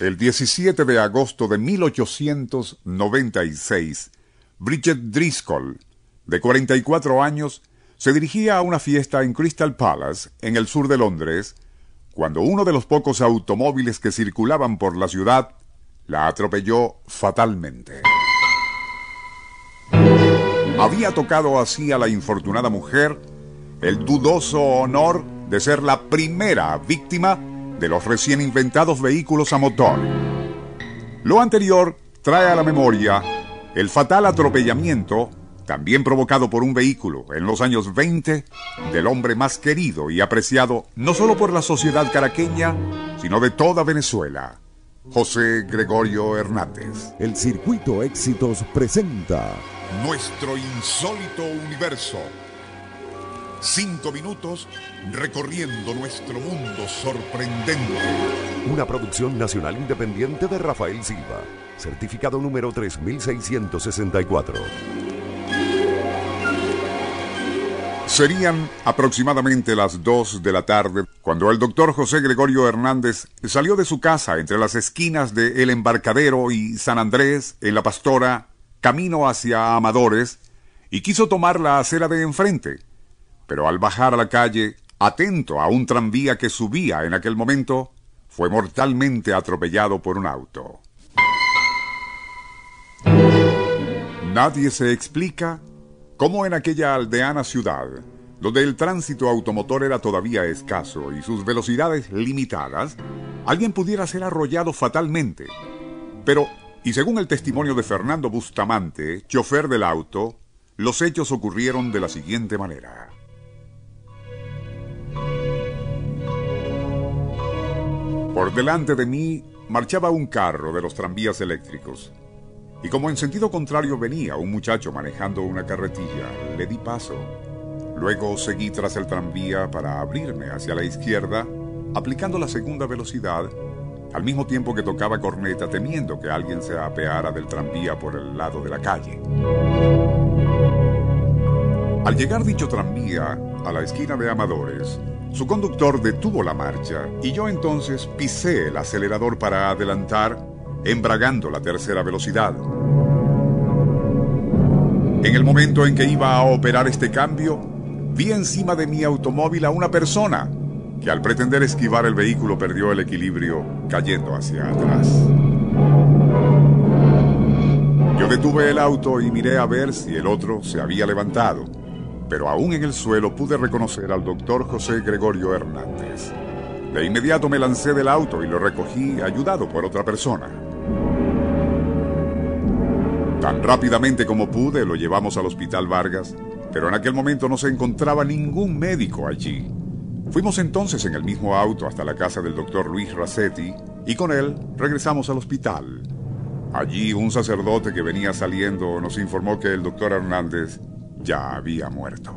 El 17 de agosto de 1896, Bridget Driscoll, de 44 años, se dirigía a una fiesta en Crystal Palace, en el sur de Londres, cuando uno de los pocos automóviles que circulaban por la ciudad la atropelló fatalmente. Había tocado así a la infortunada mujer el dudoso honor de ser la primera víctima de los recién inventados vehículos a motor. Lo anterior trae a la memoria el fatal atropellamiento, también provocado por un vehículo en los años 20, del hombre más querido y apreciado no solo por la sociedad caraqueña, sino de toda Venezuela, José Gregorio Hernández. El Circuito Éxitos presenta Nuestro Insólito Universo. 5 minutos recorriendo nuestro mundo sorprendente. Una producción nacional independiente de Rafael Silva. Certificado número 3664. Serían aproximadamente las 2 de la tarde cuando el doctor José Gregorio Hernández salió de su casa entre las esquinas de El Embarcadero y San Andrés, en la Pastora, camino hacia Amadores, y quiso tomar la acera de enfrente. Pero al bajar a la calle, atento a un tranvía que subía en aquel momento, fue mortalmente atropellado por un auto. Nadie se explica cómo en aquella aldeana ciudad, donde el tránsito automotor era todavía escaso y sus velocidades limitadas, alguien pudiera ser arrollado fatalmente. Pero, y según el testimonio de Fernando Bustamante, chofer del auto, los hechos ocurrieron de la siguiente manera. Por delante de mí marchaba un carro de los tranvías eléctricos, y como en sentido contrario venía un muchacho manejando una carretilla, le di paso. Luego seguí tras el tranvía para abrirme hacia la izquierda, aplicando la segunda velocidad, al mismo tiempo que tocaba corneta temiendo que alguien se apeara del tranvía por el lado de la calle. Al llegar dicho tranvía a la esquina de Amadores, su conductor detuvo la marcha y yo entonces pisé el acelerador para adelantar, embragando la tercera velocidad. En el momento en que iba a operar este cambio, vi encima de mi automóvil a una persona que al pretender esquivar el vehículo perdió el equilibrio, cayendo hacia atrás. Yo detuve el auto y miré a ver si el otro se había levantado. Pero aún en el suelo pude reconocer al doctor José Gregorio Hernández. De inmediato me lancé del auto y lo recogí, ayudado por otra persona. Tan rápidamente como pude lo llevamos al hospital Vargas, pero en aquel momento no se encontraba ningún médico allí. Fuimos entonces en el mismo auto hasta la casa del doctor Luis Razzetti y con él regresamos al hospital. Allí un sacerdote que venía saliendo nos informó que el doctor Hernández ya había muerto.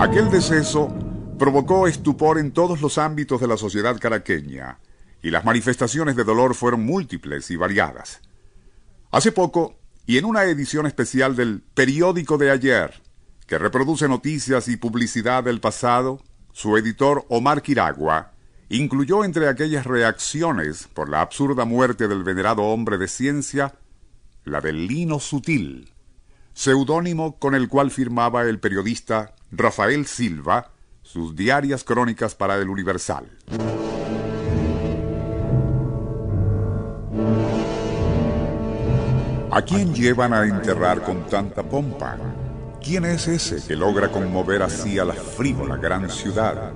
Aquel deceso provocó estupor en todos los ámbitos de la sociedad caraqueña y las manifestaciones de dolor fueron múltiples y variadas. Hace poco, y en una edición especial del Periódico de Ayer, que reproduce noticias y publicidad del pasado, su editor Omar Quiragua incluyó entre aquellas reacciones por la absurda muerte del venerado hombre de ciencia la de Lino Sutil, seudónimo con el cual firmaba el periodista Rafael Silva sus diarias crónicas para El Universal. ¿A quién llevan a enterrar con tanta pompa? ¿Quién es ese que logra conmover así a la frívola gran ciudad?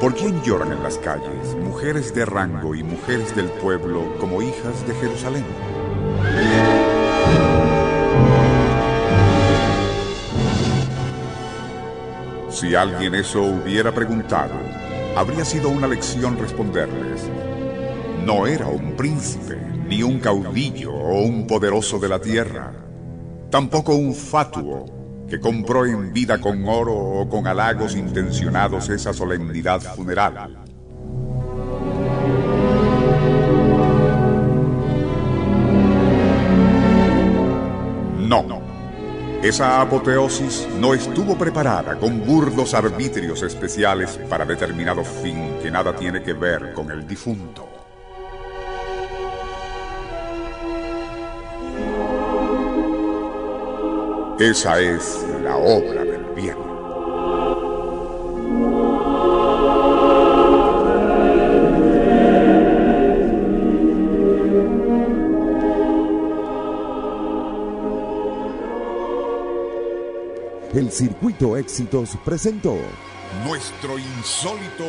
¿Por quién lloran en las calles mujeres de rango y mujeres del pueblo como hijas de Jerusalén? Si alguien eso hubiera preguntado, habría sido una lección responderles. No era un príncipe, ni un caudillo o un poderoso de la tierra. Tampoco un fatuo que compró en vida con oro o con halagos intencionados esa solemnidad funeral. No, Esa apoteosis no estuvo preparada con burdos arbitrios especiales para determinado fin que nada tiene que ver con el difunto. Esa es la obra del bien. El Circuito Éxitos presentó Nuestro Insólito